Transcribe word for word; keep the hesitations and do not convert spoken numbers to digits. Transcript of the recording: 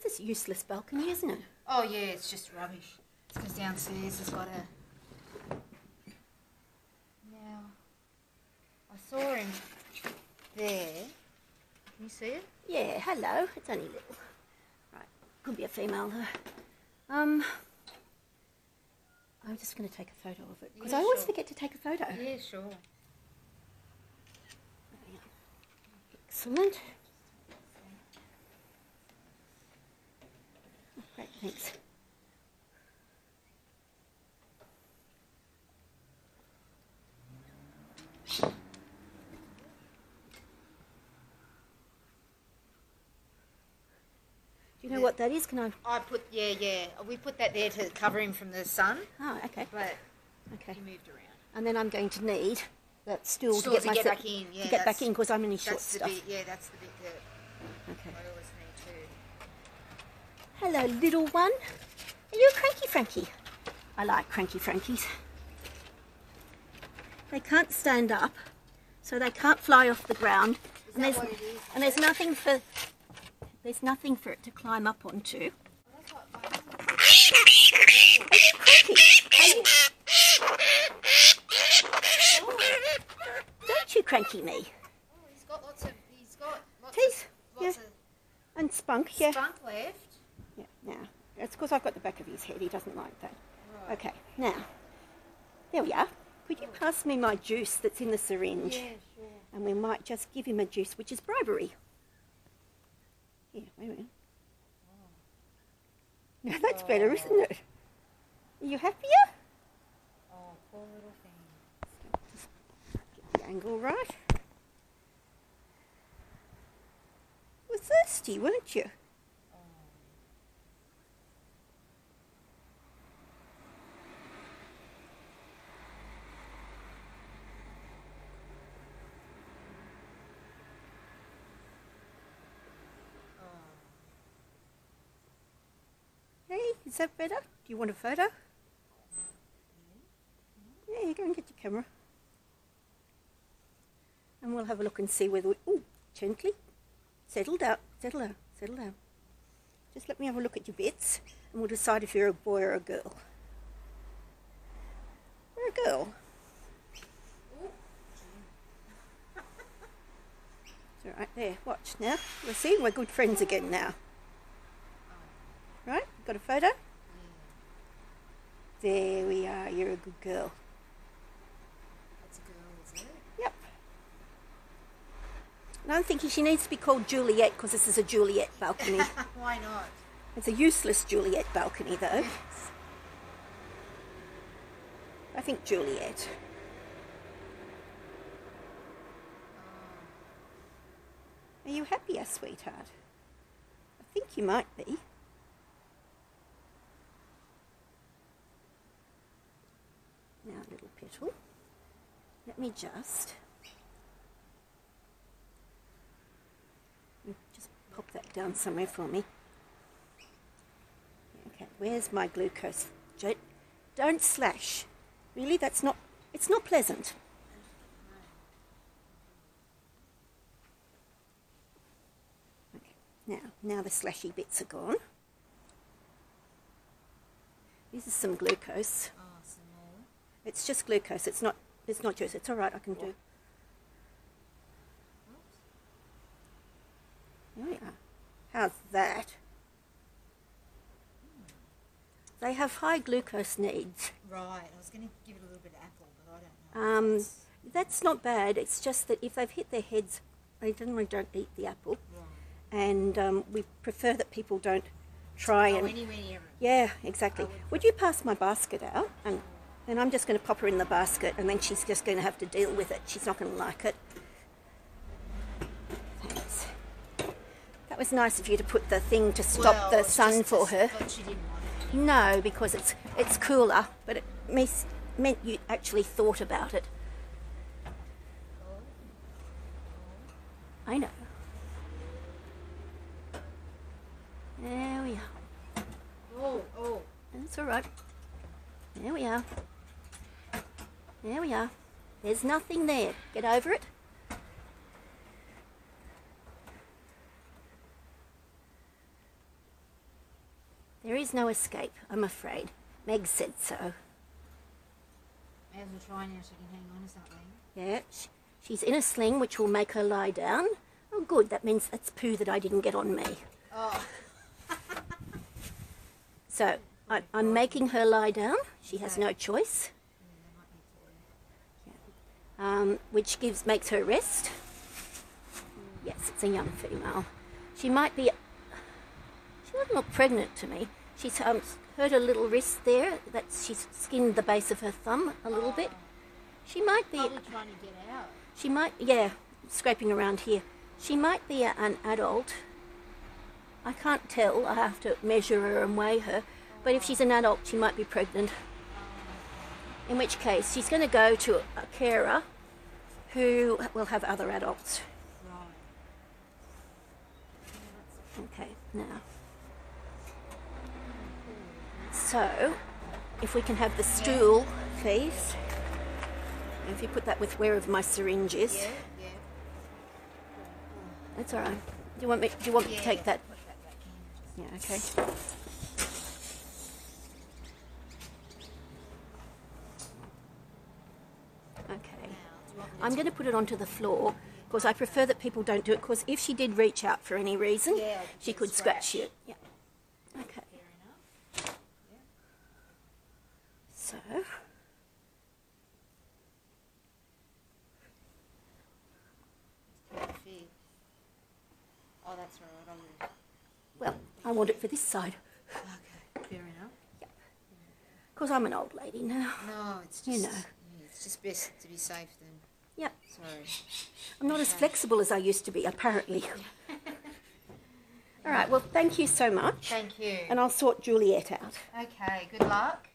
of this useless balcony, isn't it? Oh, yeah, it's just rubbish. It's because downstairs has got a... Now, I saw him there. Can you see it? Yeah, hello. It's only little. Right, could be a female, though. Um, I'm just going to take a photo of it, because yeah, I always sure. forget to take a photo. Yeah, sure. Excellent. Oh, great, thanks. Do you know what that is? Can I? I put yeah, yeah. We put that there to cover him from the sun. Oh, okay. But okay, he moved around. And then I'm going to need that stool, stool to get, to get back in. Yeah, to get back in because I'm in his short stuff. Bit, yeah, that's the bit that okay. I always need to. Hello, little one. Are you a cranky Frankie? I like cranky Frankies. They can't stand up, so they can't fly off the ground. Is and that there's what it is? And there's nothing for. There's nothing for it to climb up onto. Are you cranky? Are you? Oh. Don't you cranky me? Oh, he's got lots of he's got lots teeth, of, lots yeah. of and spunk, yeah. Spunk left. Yeah, now it's because I've got the back of his head. He doesn't like that. Right. Okay, now there we are. Could you pass me my juice that's in the syringe? Yeah, sure. And we might just give him a juice, which is bribery. Yeah, wait a minute. Oh. Now that's oh. better, isn't it? Are you happier? Oh, poor little thing. Just get the angle right. You were thirsty, weren't you? Oh. Is that better? Do you want a photo? Yeah, you go and get your camera. And we'll have a look and see whether we... Ooh, gently. Settle down, settle down, settle down. Just let me have a look at your bits and we'll decide if you're a boy or a girl. You're a girl. It's alright, there, watch now. We'll see, we're good friends again now. Right, got a photo? Yeah. There we are, you're a good girl. That's a girl, isn't it? Yep. And I'm thinking she needs to be called Juliette because this is a Juliette balcony. Why not? It's a useless Juliette balcony though. I think Juliette. Oh. Are you happier, sweetheart? I think you might be. Now, little petal, let me just just pop that down somewhere for me. Okay, where's my glucose? Don't slash. Really, that's not, it's not pleasant. Okay, now, now the slashy bits are gone. This is some glucose. It's just glucose, it's not it's not juice, it's alright, I can do. There we are. How's that? They have high glucose needs. Right, I was going to give it a little bit of apple, but I don't know. Um, that's not bad, it's just that if they've hit their heads, they generally don't eat the apple. Right. And um, we prefer that people don't try oh, and... Any, any, every... Yeah, exactly. Would, would you pass my basket out? And And I'm just going to pop her in the basket and then she's just going to have to deal with it. She's not going to like it. Thanks. That was nice of you to put the thing to stop well, the sun for her. She didn't want it. No, because it's it's cooler, but it mis meant you actually thought about it. I know. There we are. Oh, oh. That's all right. There we are. There we are. There's nothing there. Get over it. There is no escape, I'm afraid. Meg said so. May as well try now, she can hang on or something. Yeah, she's in a sling which will make her lie down. Oh good, that means that's poo that I didn't get on me. Oh. So, I, I'm making her lie down. She has no choice. Um, which gives makes her rest. Yes, it's a young female. She might be... She doesn't look pregnant to me. She's um, hurt her little wrist there. That's, she's skinned the base of her thumb a little oh. bit. She might be... Probably trying to get out. She might... Yeah, scraping around here. She might be a, an adult. I can't tell. I have to measure her and weigh her. But if she's an adult, she might be pregnant. In which case, she's going to go to a carer who will have other adults. Okay, now. So, if we can have the stool, please. If you put that with wherever my syringe is. Yeah, yeah. That's all right. Do you want me, do you want me yeah, to take that? Yeah, okay. Okay. I'm going to put it onto the floor because I prefer that people don't do it, because if she did reach out for any reason, yeah, she could scratch, scratch you. Yeah. Okay. Fair enough. Yeah. So. Oh, that's all right. I'll move. Well, I want it for this side. Okay, fair enough. Yeah. Because I'm an old lady now. No, it's just... You know. It's just best to be safe then. Yep. Sorry. I'm not as flexible as I used to be, apparently. All right, well, thank you so much. Thank you. And I'll sort Juliette out. Okay, good luck.